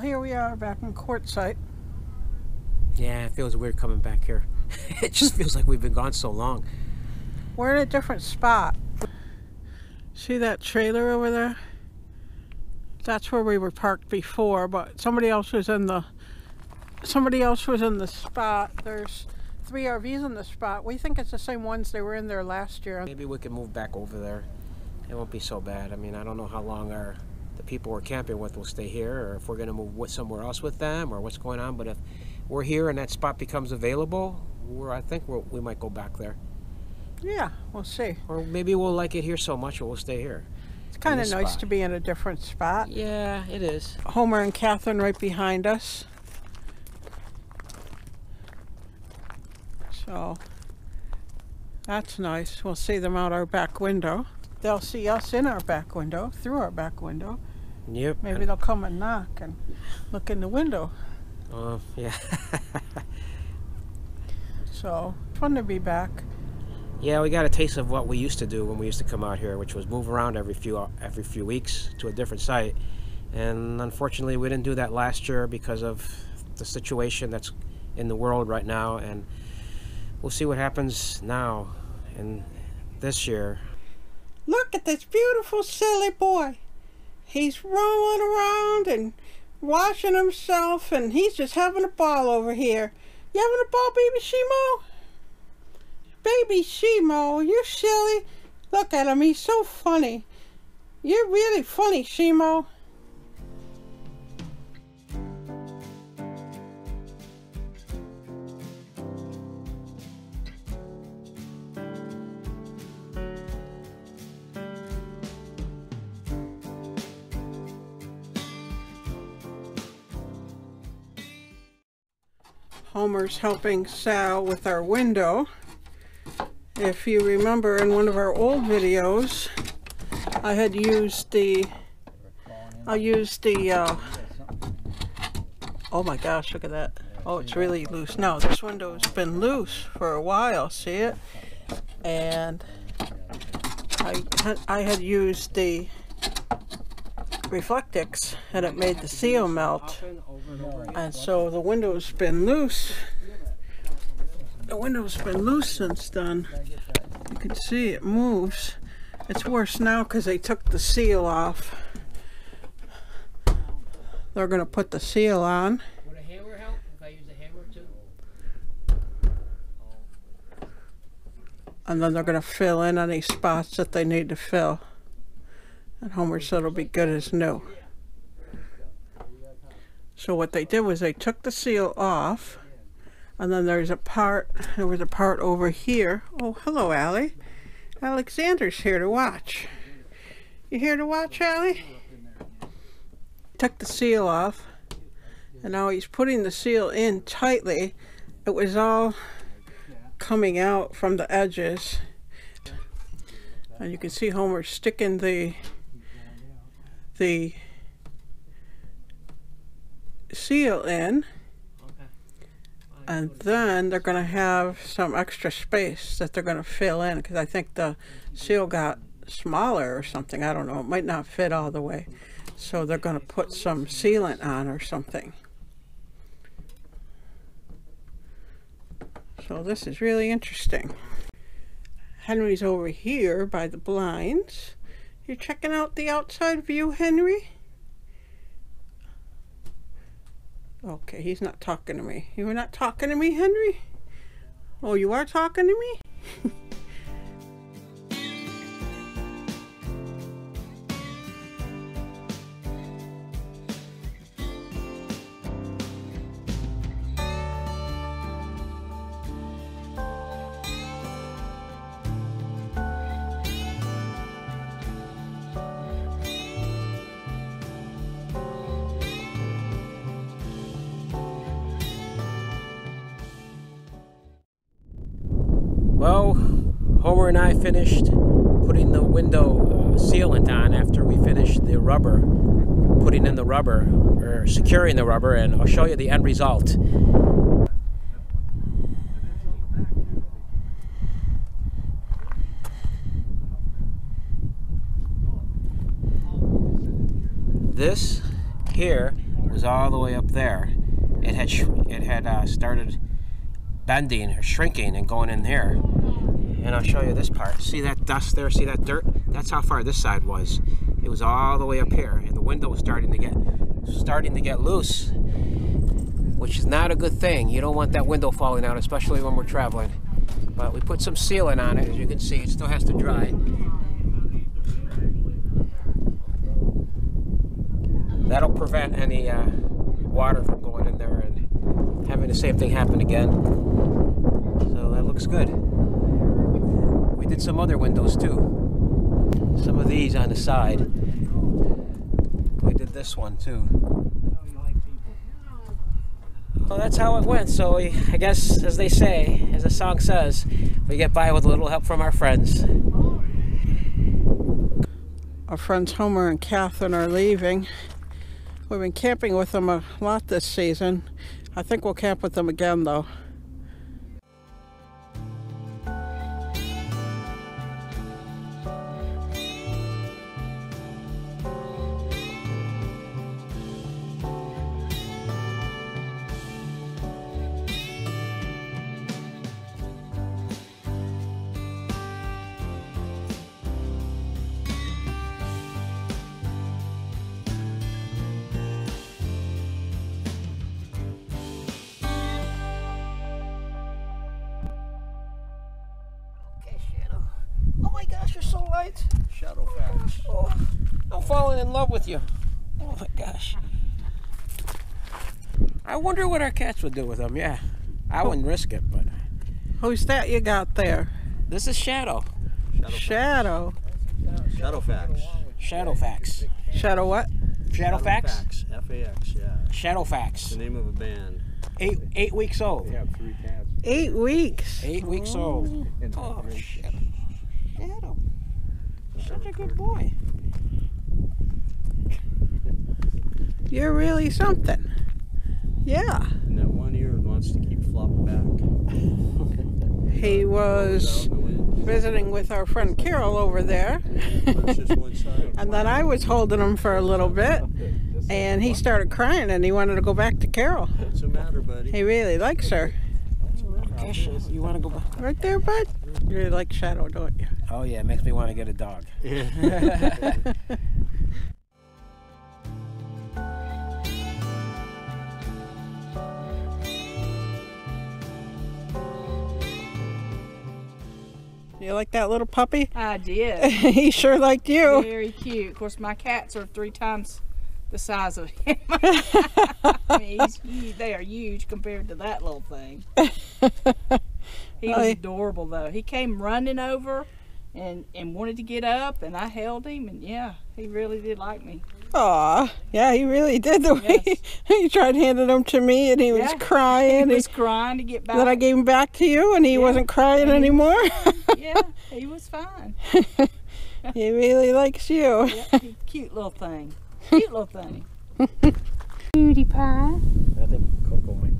Well, here we are back in Quartzsite. Yeah, it feels weird coming back here. It just feels like we've been gone so long. We're in a different spot. See that trailer over there? That's where we were parked before, but somebody else was in the spot. There's 3 RVs in the spot. We think it's the same ones they were in there last year. Maybe we can move back over there. It won't be so bad. I mean, I don't know how long the people we're camping with will stay here, or if we're going to move somewhere else with them, or what's going on. But if we're here and that spot becomes available, I think we might go back there. Yeah, we'll see. Or maybe we'll like it here so much, or we'll stay here. It's kind of nice to be in a different spot. Yeah, it is. Homer and Catherine right behind us. So that's nice. We'll see them out our back window. They'll see us in our back window, through our back window. Yep. Maybe they'll come and knock and look in the window. Oh, yeah. So, fun to be back. Yeah, we got a taste of what we used to do when we used to come out here, which was move around every few weeks to a different site. And unfortunately, we didn't do that last year because of the situation that's in the world right now. And we'll see what happens now and this year. Look at this beautiful silly boy. He's rolling around and washing himself, and he's just having a ball over here. You having a ball, baby Shimo? Baby Shimo, you silly. Look at him, he's so funny. You're really funny, Shimo. Homer's helping Sal with our window. If you remember, in one of our old videos, I had used the, oh my gosh, look at that. Oh, it's really loose now. This window's been loose for a while, see it? And I had used the Reflectix, and it made the seal melt, and so the window's been loose since then. You can see it moves. It's worse now because they took the seal off. They're gonna put the seal on. Would a hammer help if I use a hammer too? And then they're gonna fill in any spots that they need to fill. And Homer said it'll be good as new. So what they did was they took the seal off, and then there was a part over here. Oh, hello, Allie. Alexander's here to watch. You here to watch, Allie? Took the seal off, and now he's putting the seal in tightly. It was all coming out from the edges. And you can see Homer sticking the seal in, and then they're going to have some extra space that they're going to fill in, because I think the seal got smaller or something. I don't know, it might not fit all the way, so they're going to put some sealant on or something. So this is really interesting. Henry's over here by the blinds. You're checking out the outside view, Henry? Okay, he's not talking to me. You were not talking to me, Henry? Oh, you are talking to me? Well, Homer and I finished putting the window sealant on after we finished the rubber, putting in the rubber, or securing the rubber, and I'll show you the end result. This here was all the way up there. It had started bending or shrinking and going in there. And I'll show you this part. See that dust there? See that dirt? That's how far this side was. It was all the way up here, and the window was starting to get loose, which is not a good thing. You don't want that window falling out, especially when we're traveling. But we put some sealant on it, as you can see. It still has to dry. That'll prevent any water from going in there and having the same thing happen again. So that looks good. We did some other windows too. Some of these on the side. We did this one too. Well, that's how it went. So we, I guess, as they say, as the song says, we get by with a little help from our friends. Our friends Homer and Catherine are leaving. We've been camping with them a lot this season. I think we'll camp with them again though. Oh my gosh, you're so light. Shadowfax. Oh, I'm falling in love with you. Oh my gosh. I wonder what our cats would do with them. Yeah, I wouldn't risk it, but. Who's that you got there? This is Shadow. Shadow. Shadowfax. Shadowfax. Shadow what? Shadowfax. F-A-X, yeah. Shadowfax. It's the name of a band. Eight weeks old. They have 3 cats. 8 weeks. 8 weeks old. Oh, Shadow. Shadow. Such a good boy. You're really something. Yeah. And that one ear wants to keep flopping back. He was visiting with our friend Carol over there. And then I was holding him for a little bit. And he started crying and he wanted to go back to Carol. What's the matter, buddy? He really likes her. You want to go back? Right there, bud? You really like Shadow, don't you? Oh yeah, it makes me want to get a dog. Yeah. You like that little puppy? I did. He sure liked you. Very cute. Of course, my cats are 3 times the size of him. I mean, he's huge. They are huge compared to that little thing. He was adorable though. He came running over and wanted to get up, and I held him, and yeah, he really did like me. Aw, yeah, he really did. The way he tried handing them to me, and he was crying. He was crying to get back. Then I gave him back to you, and he wasn't crying anymore. Yeah, he was fine. He really likes you. Yep, cute little thing. Cute little thing. PewDiePie. I think Coco might be.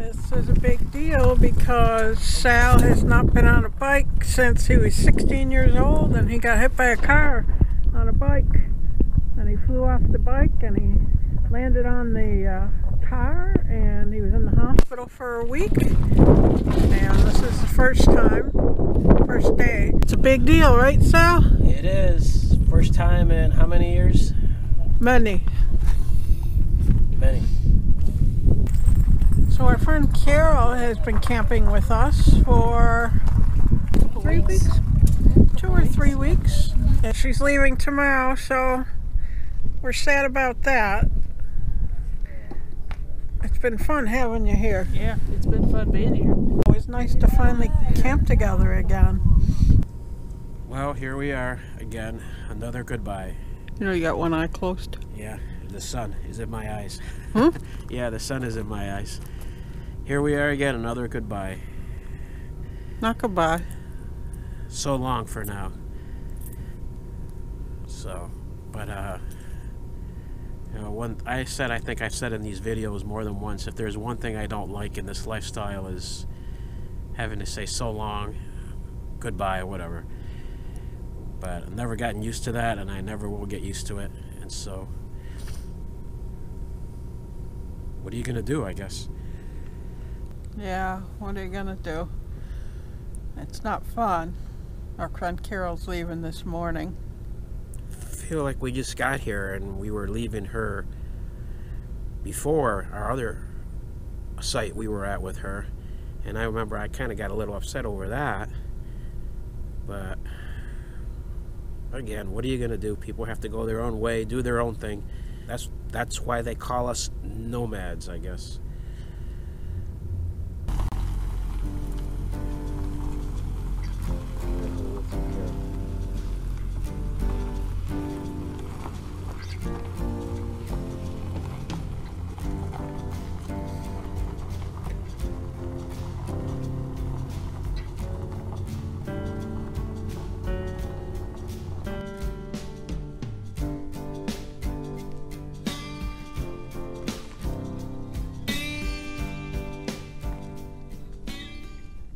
This is a big deal because Sal has not been on a bike since he was 16 years old, and he got hit by a car on a bike, and he flew off the bike and he landed on the car, and he was in the hospital for a week, and this is the first day. It's a big deal, right, Sal? It is. First time in how many years? Many. Many. So our friend Carol has been camping with us for 3 weeks, 2 or 3 weeks, and she's leaving tomorrow, so we're sad about that. It's been fun having you here. Yeah, it's been fun being here. It was nice to finally camp together again. Well, here we are again. Another goodbye. You know, you got one eye closed. Yeah, the sun is in my eyes. Huh? Yeah, the sun is in my eyes. Here we are again, another goodbye. Not goodbye. So long for now. So, but you know, I think I've said in these videos more than once, if there's one thing I don't like in this lifestyle is having to say so long, goodbye, whatever. But I've never gotten used to that, and I never will get used to it. And so, what are you gonna do, I guess? Yeah, what are you gonna do? It's not fun. Our friend Carol's leaving this morning. I feel like we just got here and we were leaving her before our other site we were at with her, and I remember I kind of got a little upset over that. But again, what are you gonna do? People have to go their own way, do their own thing. That's why they call us nomads, I guess.